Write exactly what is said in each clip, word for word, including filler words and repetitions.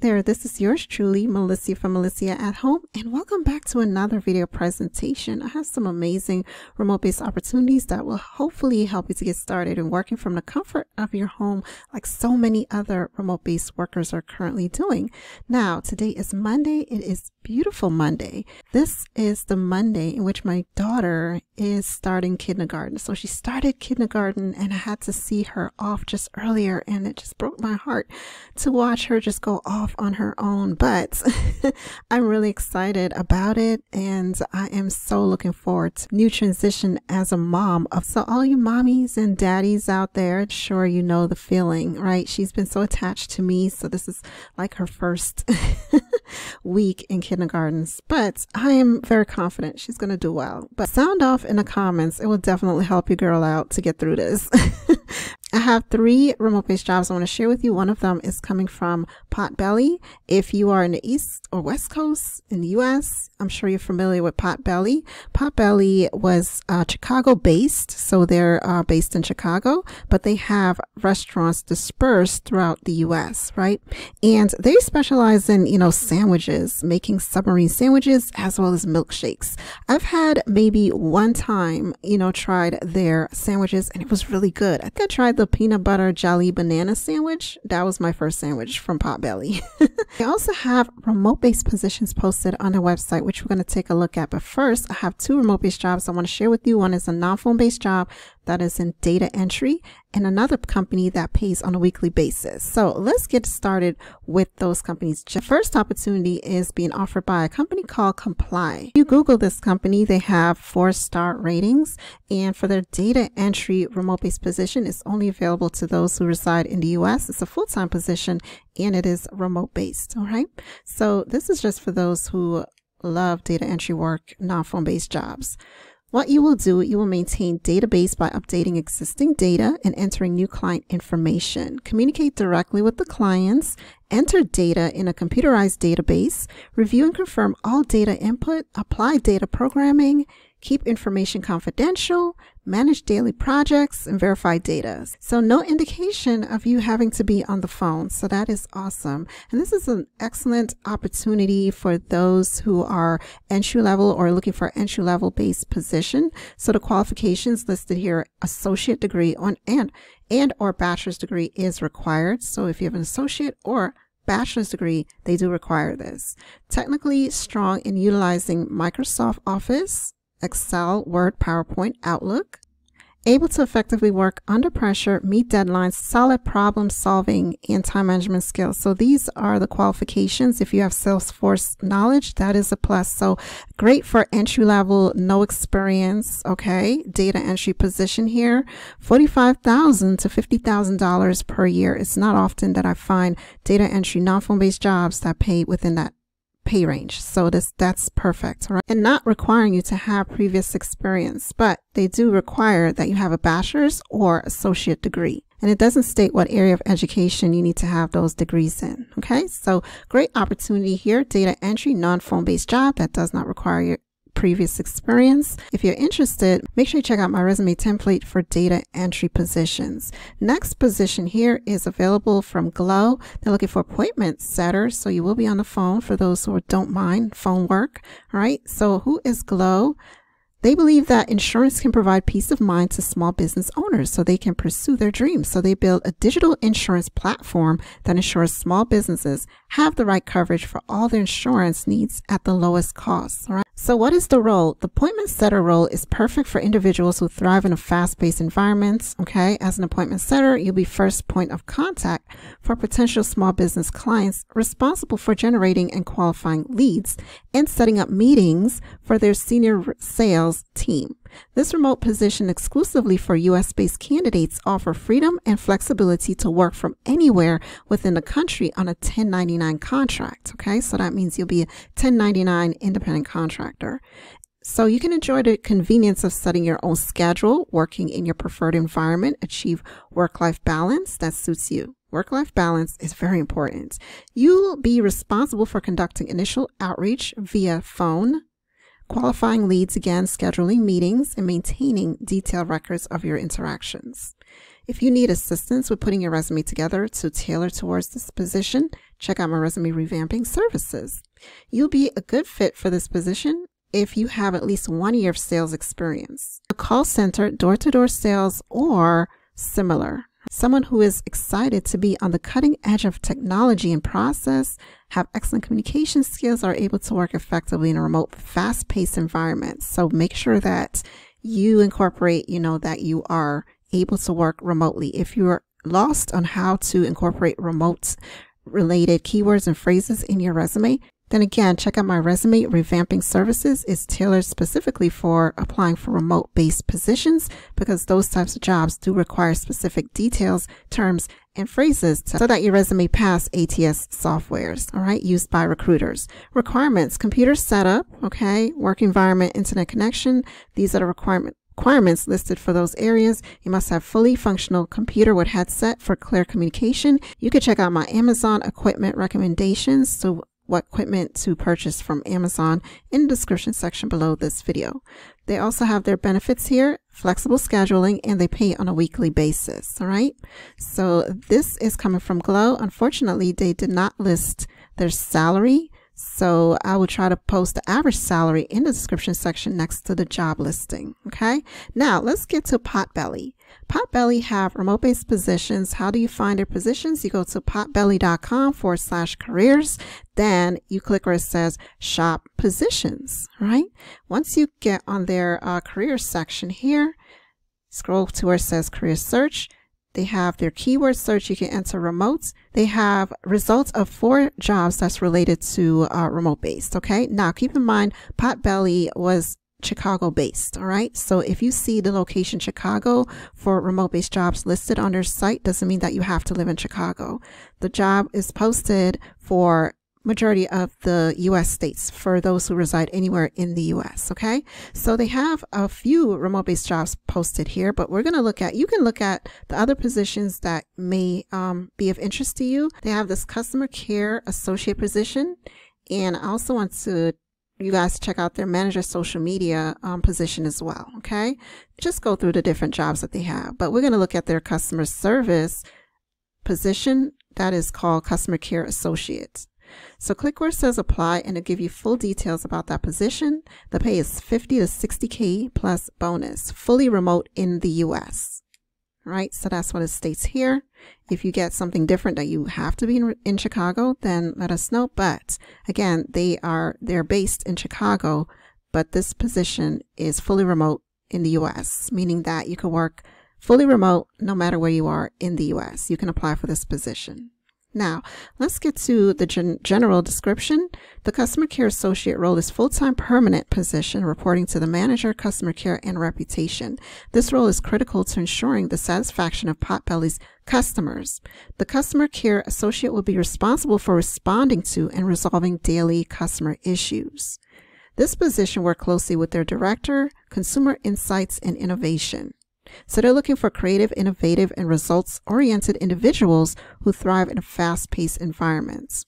there, this is yours truly, Melecia from Melecia at Home, and welcome back to another video presentation. I have some amazing remote-based opportunities that will hopefully help you to get started in working from the comfort of your home, like so many other remote-based workers are currently doing. Now, today is Monday. It is beautiful Monday. This is the Monday in which my daughter is starting kindergarten. So she started kindergarten, and I had to see her off just earlier, and it just broke my heart to watch her just go off on her own, but I'm really excited about it, and I am so looking forward to new transition as a mom. Of so all you mommies and daddies out there, sure, you know the feeling, right? She's been so attached to me, so this is like her first week in kindergartens, but I am very confident she's gonna do well. But sound off in the comments, it will definitely help your girl out to get through this. I have three remote-based jobs I want to share with you. One of them is coming from Potbelly. If you are in the East or West Coast in the U S, I'm sure you're familiar with Potbelly. Potbelly was uh, Chicago-based, so they're uh, based in Chicago, but they have restaurants dispersed throughout the U S, right? And they specialize in, you know, sandwiches, making submarine sandwiches as well as milkshakes. I've had maybe one time, you know, tried their sandwiches, and it was really good. I think I tried the peanut butter jelly banana sandwich. That was my first sandwich from Potbelly. They also have remote-based positions posted on their website, which we're going to take a look at. But first, I have two remote-based jobs I want to share with you. One is a non-phone-based job that is in data entry, and another company that pays on a weekly basis. So let's get started with those companies. The first opportunity is being offered by a company called Comply. If you Google this company, they have four-star ratings, and for their data entry remote-based position, it's only available to those who reside in the U S. It's a full-time position, and it is remote-based, all right? So this is just for those who love data entry work, non-phone-based jobs. What you will do, you will maintain database by updating existing data and entering new client information. Communicate directly with the clients, enter data in a computerized database, review and confirm all data input, apply data programming, keep information confidential, manage daily projects, and verify data. So no indication of you having to be on the phone. So that is awesome. And this is an excellent opportunity for those who are entry level or looking for entry level based position. So the qualifications listed here, associate degree on and, and or bachelor's degree is required. So if you have an associate or bachelor's degree, they do require this. Technically strong in utilizing Microsoft Office, Excel, Word, PowerPoint, Outlook. Able to effectively work under pressure, meet deadlines, solid problem solving, and time management skills. So these are the qualifications. If you have Salesforce knowledge, that is a plus. So great for entry level, no experience, okay? Data entry position here, forty-five thousand dollars to fifty thousand dollars per year. It's not often that I find data entry, non-phone-based jobs that pay within that pay range. So this that's perfect, right? And not requiring you to have previous experience, but they do require that you have a bachelor's or associate degree. And it doesn't state what area of education you need to have those degrees in, okay? So great opportunity here, data entry, non-phone-based job that does not require your previous experience. If you're interested, make sure you check out my resume template for data entry positions. Next position here is available from Glow. They're looking for appointment setters, so you will be on the phone for those who don't mind phone work. All right, so who is Glow? They believe that insurance can provide peace of mind to small business owners so they can pursue their dreams. So they build a digital insurance platform that ensures small businesses have the right coverage for all their insurance needs at the lowest cost. All right. So what is the role? The appointment setter role is perfect for individuals who thrive in a fast-paced environment. Okay. As an appointment setter, you'll be first point of contact for potential small business clients, responsible for generating and qualifying leads and setting up meetings for their senior sales team. This remote position exclusively for U S-based candidates offer freedom and flexibility to work from anywhere within the country on a ten ninety-nine contract. Okay, so that means you'll be a ten ninety-nine independent contractor. So you can enjoy the convenience of setting your own schedule, working in your preferred environment, achieve work-life balance that suits you. Work-life balance is very important. You'll be responsible for conducting initial outreach via phone, qualifying leads, again, scheduling meetings, and maintaining detailed records of your interactions. If you need assistance with putting your resume together to tailor towards this position, check out my resume revamping services. You'll be a good fit for this position if you have at least one year of sales experience, a call center, door-to-door sales, or similar. Someone who is excited to be on the cutting edge of technology and process, have excellent communication skills, are able to work effectively in a remote, fast-paced environment. So make sure that you incorporate, you know, that you are able to work remotely. If you're lost on how to incorporate remote related keywords and phrases in your resume, then again, check out my resume revamping services. It's tailored specifically for applying for remote based positions because those types of jobs do require specific details, terms, and phrases so that your resume pass A T S softwares, all right, used by recruiters. Requirements, computer setup, okay, work environment, internet connection. These are the requirements. Requirements listed for those areas. You must have fully functional computer with headset for clear communication. You can check out my Amazon equipment recommendations, so what equipment to purchase from Amazon, in the description section below this video. They also have their benefits here, flexible scheduling, and they pay on a weekly basis. All right. So this is coming from Glow. Unfortunately, they did not list their salary. So I will try to post the average salary in the description section next to the job listing. Okay. Now let's get to Potbelly. Potbelly have remote based positions. How do you find their positions? You go to potbelly.com forward slash careers. Then you click where it says shop positions, right? Once you get on their uh, career section here, scroll to where it says career search. They have their keyword search. You can enter remotes. They have results of four jobs that's related to uh, remote based. Okay. Now keep in mind, Potbelly was Chicago based. All right. So if you see the location Chicago for remote based jobs listed on their site, doesn't mean that you have to live in Chicago. The job is posted for majority of the U S states for those who reside anywhere in the U S. Okay. So they have a few remote based jobs posted here, but we're going to look at, you can look at the other positions that may um, be of interest to you. They have this customer care associate position. And I also want to, you guys check out their manager social media um, position as well. Okay. Just go through the different jobs that they have, but we're going to look at their customer service position that is called customer care associate. So click where it says apply and it'll give you full details about that position. The pay is fifty to sixty K plus bonus, fully remote in the U S. Right. So that's what it states here. If you get something different that you have to be in, in Chicago, then let us know. But again, they are, they're based in Chicago, but this position is fully remote in the U S, meaning that you can work fully remote no matter where you are in the U S. You can apply for this position. Now, let's get to the gen general description. The customer care associate role is full-time permanent position reporting to the manager, customer care, and reputation. This role is critical to ensuring the satisfaction of Potbelly's customers. The customer care associate will be responsible for responding to and resolving daily customer issues. This position works closely with their director, consumer insights, and innovation. So they're looking for creative, innovative, and results-oriented individuals who thrive in fast-paced environments.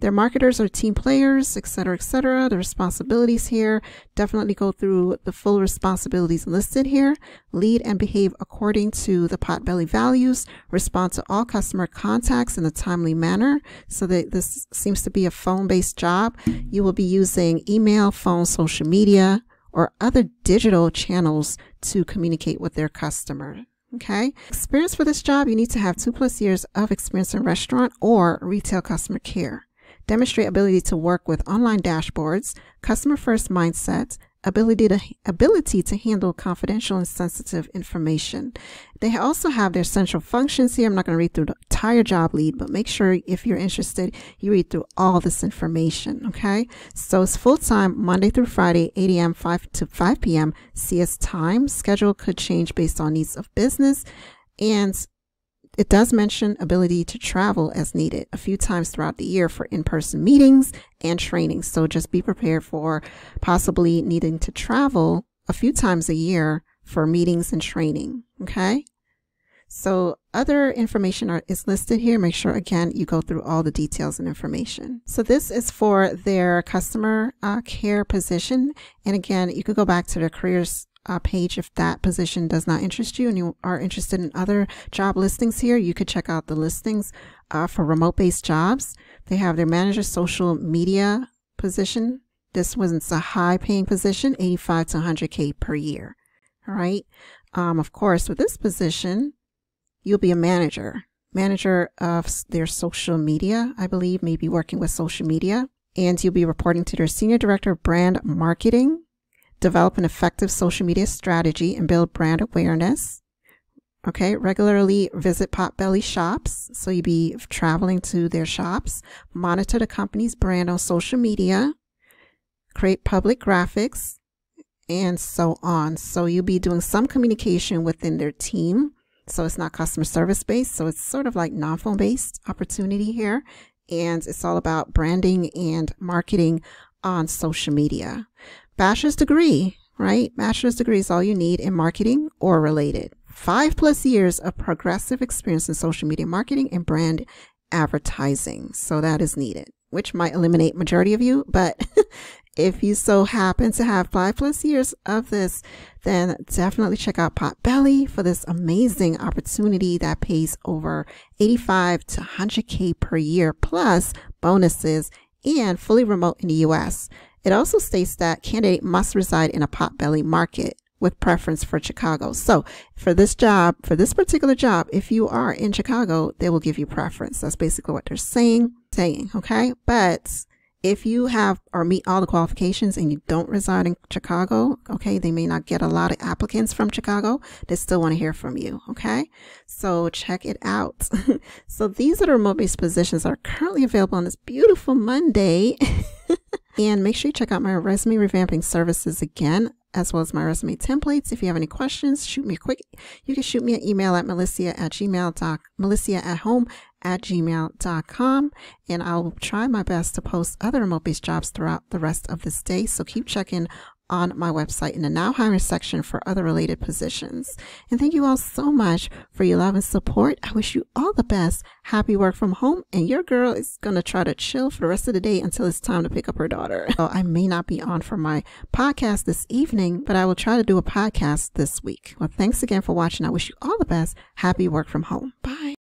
Their marketers are team players, et cetera, et cetera. The responsibilities here, definitely go through the full responsibilities listed here. Lead and behave according to the Potbelly values. Respond to all customer contacts in a timely manner. So that this seems to be a phone-based job. You will be using email, phone, social media, or other digital channels to communicate with their customer. Okay. Experience for this job, you need to have two plus years of experience in restaurant or retail customer care. Demonstrate ability to work with online dashboards, customer first mindset, ability to ability to handle confidential and sensitive information. They also have their central functions here. I'm not going to read through the entire job lead, but make sure if you're interested, you read through all this information. Okay. So it's full-time Monday through Friday, eight A M five to five P M C S time. Schedule could change based on needs of business. And it does mention ability to travel as needed a few times throughout the year for in-person meetings and training. So just be prepared for possibly needing to travel a few times a year for meetings and training. Okay. So other information are, is listed here. Make sure, again, you go through all the details and information. So this is for their customer uh, care position. And again, you could go back to their careers uh, page if that position does not interest you and you are interested in other job listings here. You could check out the listings uh, for remote-based jobs. They have their manager social media position. This one's a high-paying position, eighty-five to one hundred K per year. All right. Um, of course, with this position, you'll be a manager, manager of their social media, I believe, maybe working with social media. And you'll be reporting to their senior director of brand marketing, develop an effective social media strategy and build brand awareness. Okay, regularly visit Potbelly shops. So you'll be traveling to their shops, monitor the company's brand on social media, create public graphics, and so on. So you'll be doing some communication within their team. So it's not customer service based. So it's sort of like non-phone based opportunity here. And it's all about branding and marketing on social media. Bachelor's degree, right? Bachelor's degree is all you need in marketing or related. Five plus years of progressive experience in social media marketing and brand advertising. So that is needed, which might eliminate majority of you. But if you so happen to have five plus years of this, then definitely check out Potbelly for this amazing opportunity that pays over eighty-five to one hundred K per year plus bonuses and fully remote in the U S. It also states that candidate must reside in a Potbelly market with preference for Chicago. So for this job, for this particular job, if you are in Chicago, they will give you preference. That's basically what they're saying, saying, okay? But if you have or meet all the qualifications and you don't reside in Chicago, okay, they may not get a lot of applicants from Chicago. They still want to hear from you, okay? So check it out. So these are the remote-based positions that are currently available on this beautiful Monday. And make sure you check out my resume revamping services again, as well as my resume templates. If you have any questions, shoot me a quick, you can shoot me an email at melecia at home at gmail dot com, and I'll try my best to post other remote-based jobs throughout the rest of this day. So keep checking on my website in the Now Hiring section for other related positions. And thank you all so much for your love and support. I wish you all the best. Happy work from home. And your girl is going to try to chill for the rest of the day until it's time to pick up her daughter. So I may not be on for my podcast this evening, but I will try to do a podcast this week. Well, thanks again for watching. I wish you all the best. Happy work from home. Bye.